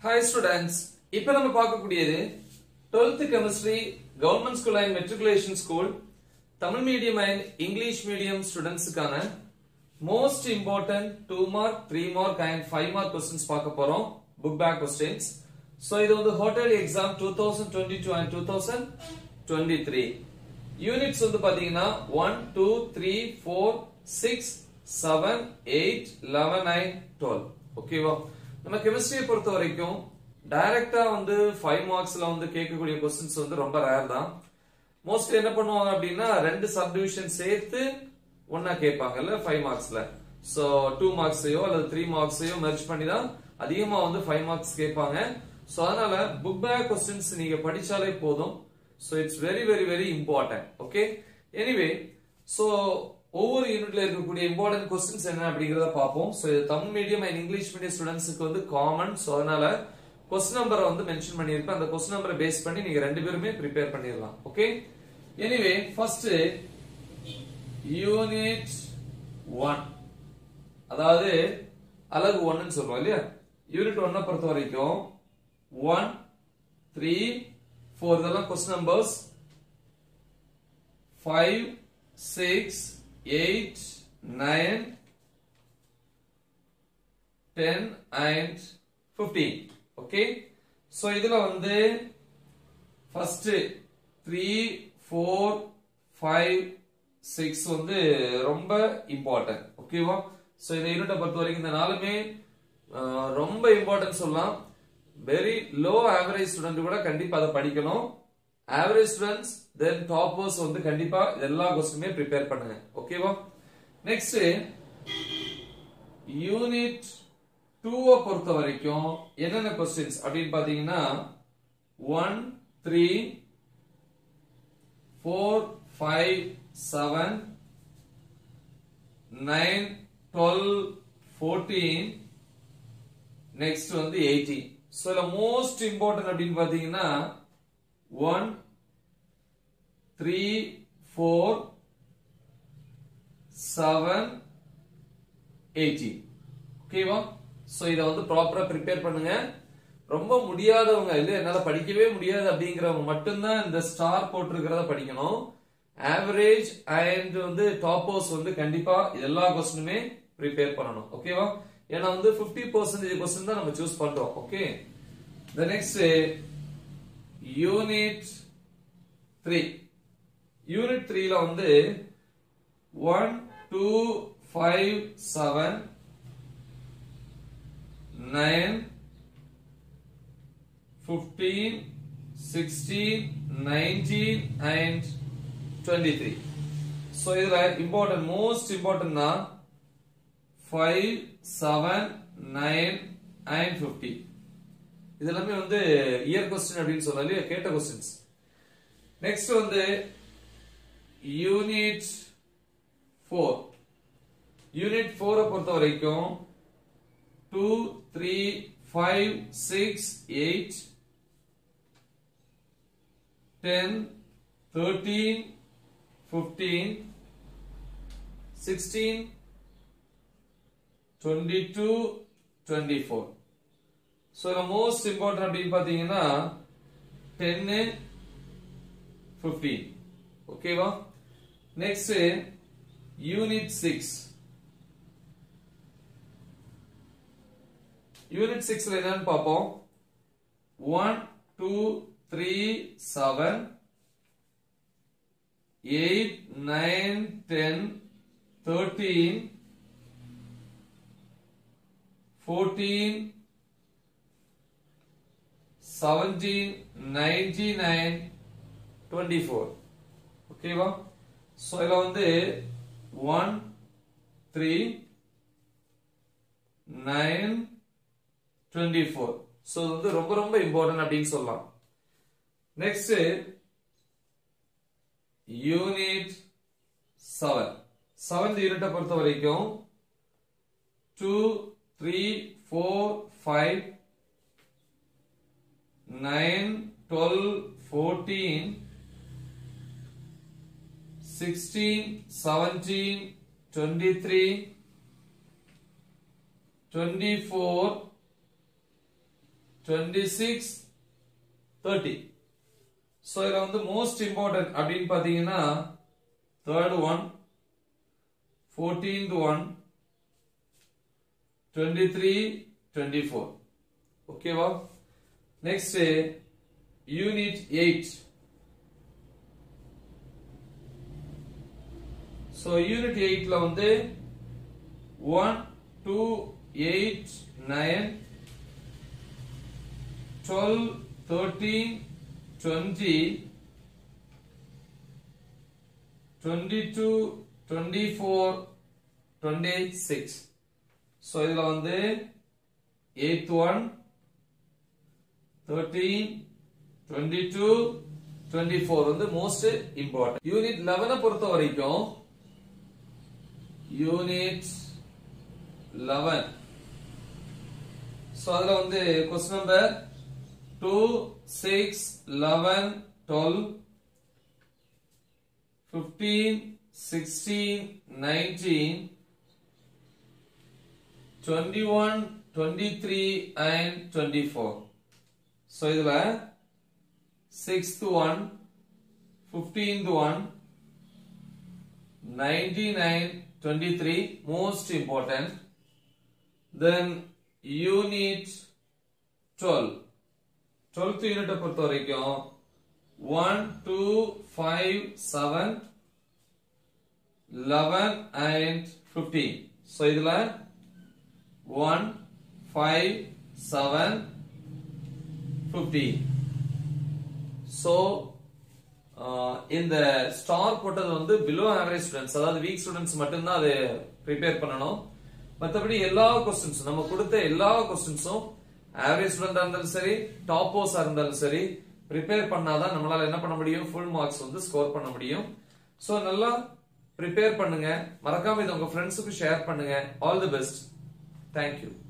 Hi students, now we will see 12th Chemistry Government School and Matriculation School Tamil Medium and English Medium students most important 2 mark, 3 mark and 5 mark questions book back questions. So this is the hotel exam 2022 and 2023 units 1, 2, 3, 4, 6, 7, 8, 11 and 12. Okay, wow. நம்ம chemistry பொறுத்த வரைக்கும் டைரக்டா 5 மார்க்ஸ்ல கேட்கக்கூடிய questions ரொம்ப rare தான். Mostly என்ன பண்ணுவாங்க அப்படினா ரெண்டு சப் டிவிஷன் சேர்த்து ஒண்ணா கேட்பாங்கல 5 மார்க்ஸ்ல. சோ 2 மார்க்ஸையோ அல்லது 3 மார்க்ஸையோ merge பண்ணி தான் அதிகமா 5 மார்க்ஸ் கேட்பாங்க. சோ அதனால book back क्वेश्चंस நீங்க படிச்சாலே போதும். So it's very very very important. Okay? Anyway, so over unit la irukku important questions enna apidiradha paapom. So Tamil medium and English medium students ku common, so adanala question number mention pannirpa, and the question number based panni neenga rendu perume prepare panniralam. Okay, anyway, first unit 1 adhaadu alagu 1 nu solrom illaya. Unit 1 paratha varaikum 1 3 4 idala question numbers 5 6 8, 9, 10 and 15. Okay. So, this first 3, 4, 5, 6 is very important. Okay. So, this unit is very important. Very low average students are average students, then toppers on the Kandipa, Ella Gosme prepare Panay. Okay, wow. Next, unit 2 of Portavarikyo, Yenana questions, Adin Padina 1, 3, 4, 5, 7, 9, 12, 14, next on the 18. So, the most important Adin Padina 1, 3, 4, 7, 18. Okay, wow. So this is proper prepare பண்ணுங்க. ரொம்ப முடியாதவங்க இல்ல என்னால படிக்கவே முடியாது அப்படிங்கறவங்க மட்டும் தான் இந்த ஸ்டார் போட்டுக்கறத படிக்கணும். Average and toppers கண்டிப்பா எல்லா क्वेश्चनமே prepare பண்ணனும். Okay, wow. ஏன்னா 50% क्वेश्चन தான் நம்ம choose பண்றோம். Okay. The next unit 3. Unit 3 la 1, 2, 5, 7, 9, 15, 16, 19 and 23. So, this important, most important na 5, 7, 9 and 15. This is year question abdin solali keta questions. Next unit 4. Unit 4 பொறுத்த வரைக்கும் 2 3 5 6 8 10 13 15 16 22 24. So the most important அப்படினு பாத்தீங்கன்னா 10 15. Okay, wow. Next unit 6. Unit 6 la enna paapom 1 2 3 7 8 9 10 13 14 17 19 and 24. Okay, wow. So illa 1 3 9 24. So இது ரொம்ப ரொம்ப important அப்படினு சொல்லலாம். Next unit 7. 7th unit பொறுத்த வரைக்கும் 2 3 4 5 9 12 14 16, 17, 23, 24, 26, 30. So around the most important abdin pathina, third one, 14th one, 23, 24. Okay, wow. Next day, unit 8. So unit 8 la unde 1, 2, 8, 9, 12, 13, 20, 22, 24, 26. So idla unde 8th one, 13, 22, 24 unde most important. Unit 11 la portha varaikum. Unit 11. So adla unde question number 2, 6, 11, 12, 15, 16, 19, 21, 23 and 24. So idla 6th one, 15th one, 99, 23 most important. Then unit 12. 12th unit பொறுத்த வரைக்கும் 1, 2, 5, 7, 11 and 15. So இதுல 1, 5, 7, 15. So in the star potato below average students, that weak students mattumna prepare pananum. Mathapadi ella questions nama kodutha ella questions average student irundhalum seri, topers irundhalum seri prepare pannadha nammala enna panna mudiyum, full marks undu score panna mudiyum. So nalla prepare pannunga, marakama idha unga friends ku share pannunga. All the best. Thank you.